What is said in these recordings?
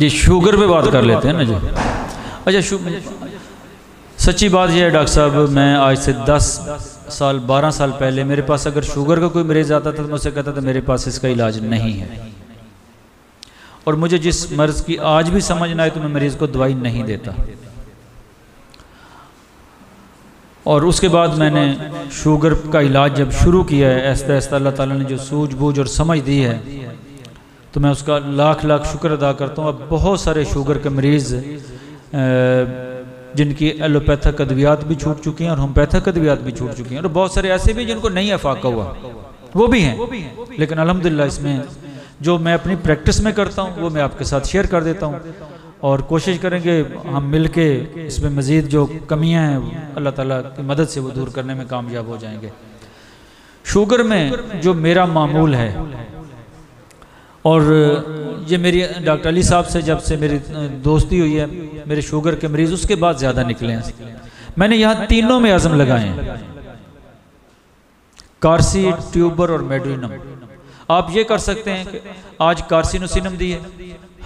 जी sugar पे बात कर लेते हैं ना जी। अच्छा सच्ची बात यह है डॉक्टर साहब, मैं आज से 10 साल 12 साल पहले मेरे पास अगर शुगर का कोई मरीज आता था तो मैं उसे कहता था मेरे पास इसका इलाज नहीं है, और मुझे जिस मर्ज की आज भी समझ ना आए तो मैं मरीज को दवाई नहीं देता। और उसके बाद मैंने शुगर का इलाज जब शुरू किया है ऐसा ऐसा अल्लाह ताला ने जो सूझबूझ और समझ दी है तो मैं उसका लाख लाख शुक्र अदा करता हूँ। अब बहुत सारे शुगर के मरीज़ जिनकी एलोपैथिक अद्वियात भी छूट चुकी हैं और होम्योपैथिक अद्वियात भी छूट चुकी हैं, और बहुत सारे ऐसे भी जिनको नहीं अफाका हुआ वो भी हैं, लेकिन अलहमदिल्ला इसमें जो मैं अपनी प्रैक्टिस में करता हूँ वो मैं आपके साथ शेयर कर देता हूँ, और कोशिश करेंगे हम मिलके इसमें मज़ीद जो कमियां हैं अल्लाह ताला की मदद से वो दूर करने में कामयाब हो जाएंगे। शुगर में जो मेरा मामूल है, और ये मेरी डॉक्टर अली साहब से जब से मेरी दोस्ती हुई है मेरे शुगर के मरीज़ उसके बाद ज़्यादा निकले हैं। मैंने यहाँ तीनों में आज़म लगाए हैं, कार्सी, ट्यूबर और मेडोरिनम। आप ये कर सकते हैं कि आज कार्सिनोसिनम दी है,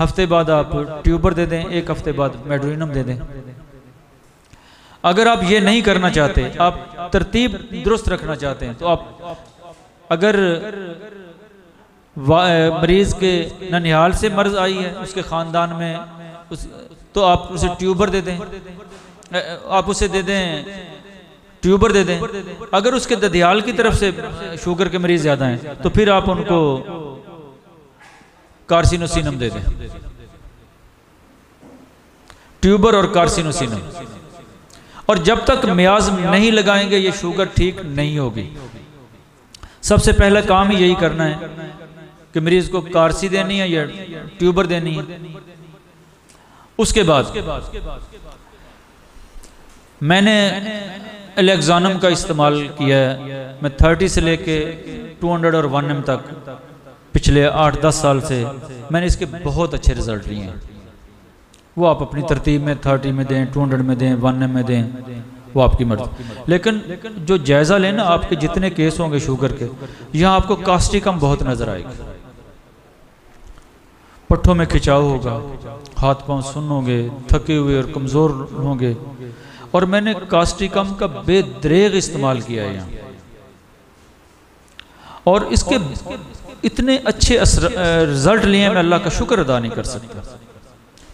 हफ्ते बाद आप ट्यूबर दे दें, एक हफ्ते बाद मेडोरिनम दे दें। अगर आप ये नहीं करना चाहते, आप तरतीब दुरुस्त रखना चाहते हैं, तो आप अगर मरीज के ननिहाल से मर्ज आई है उसके खानदान में तो आप उसे ट्यूबर दे दें, आप उसे दे दें ट्यूबर दे दें। अगर उसके ददियाल की तरफ से शुगर के मरीज ज्यादा हैं तो फिर आप उनको कार्सिनोसिनम दे दें। ट्यूबर और कार्सिनोसिनम, और जब तक मियाज नहीं लगाएंगे ये शुगर ठीक नहीं होगी। सबसे पहला काम ही यही करना है कि मरीज को कार्सी देनी है या ट्यूबर देनी है। उसके बाद मैंने एलेक्सानम का इस्तेमाल किया है। मैं 30 से लेके 200 और 1 एम तक पिछले 8-10 साल से मैंने इसके बहुत अच्छे रिजल्ट लिए हैं। वो आप अपनी तरतीब में 30 में दें, 200 में दें, 1 एम में दें, वो आपकी मर्जी। लेकिन जो जायज़ा लें ना आपके जितने केस होंगे शुगर के, यहाँ आपको कास्टिकम बहुत नज़र आएगा। पट्ठों में खिंचाव होगा, हाथ पाँव सुन्न होंगे, थके हुए और कमज़ोर होंगे, और मैंने कास्टिकम का बेदरेग इस्तेमाल किया है यहाँ, और इसके इतने अच्छे रिजल्ट लिए मैं अल्लाह का शुक्र अदा नहीं कर सकता।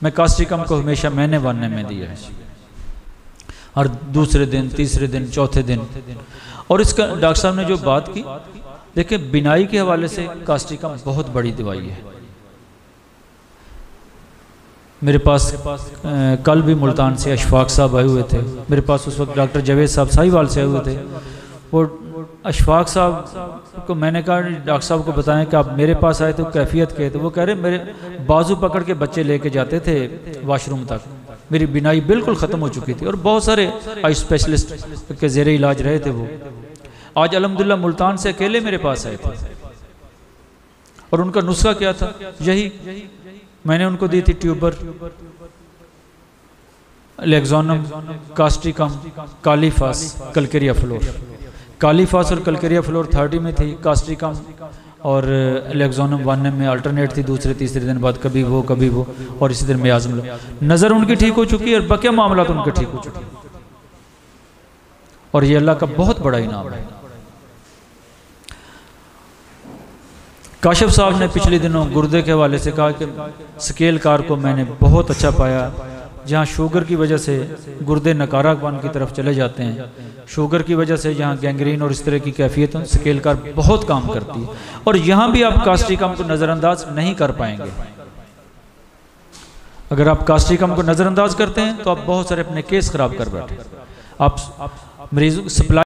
मैं कास्टिकम को हमेशा मैंने बनने में दिया है, हर दूसरे दिन, तीसरे दिन, चौथे दिन। और इसका डॉक्टर साहब ने जो बात की, देखिए बिनाई के हवाले से कास्टिकम बहुत बड़ी दवाई है। मेरे पास कल भी मुल्तान से अशफाक साहब आए हुए थे, मेरे पास उस वक्त डॉक्टर जावेद साहब साहिवाल से आए हुए थे। वो अशफाक साहब को मैंने कहा डॉक्टर साहब को बताएं कि आप मेरे पास आए तो कैफियत के, तो वो कह रहे मेरे बाजू पकड़ के बच्चे लेके जाते थे वाशरूम तक, मेरी बिनाई बिल्कुल ख़त्म हो चुकी थी, और बहुत सारे आई स्पेशलिस्ट के ज़ेरे इलाज रहे थे। वो आज अलहमदिल्ला मुल्तान से अकेले मेरे पास आए थे, और उनका नुस्खा क्या था यही मैंने उनको दी थी, ट्यूबर, एलेक्सानम, causticum, kali phos, calcarea fluor. Kali phos और कलकेरिया फ्लोर 30 में थी, कास्टिकम और एलेक्सानम 1 में अल्टरनेट थी, दूसरे तीसरे दिन बाद कभी वो और इसी दिन में आजम। नज़र उनकी ठीक हो चुकी है और बाकी मामला तो उनके ठीक हो चुके, और ये अल्लाह का बहुत बड़ा इनाम है। काश्यप साहब ने पिछले दिनों गुर्दे के हवाले से कहा कि स्केलकार को मैंने बहुत अच्छा पाया, जहाँ शुगर की वजह से गुर्दे नकारापन की तरफ चले जाते हैं, शुगर की वजह से जहाँ गैंग्रीन और इस तरह की कैफियतों स्केलकार बहुत काम करती है, और यहाँ भी आप कास्टिकम को नज़रअंदाज नहीं कर पाएंगे। अगर आप कास्टिकम को नज़रअंदाज करते हैं तो आप बहुत सारे अपने केस खराब कर बैठे। आप मरीजों की सप्लाई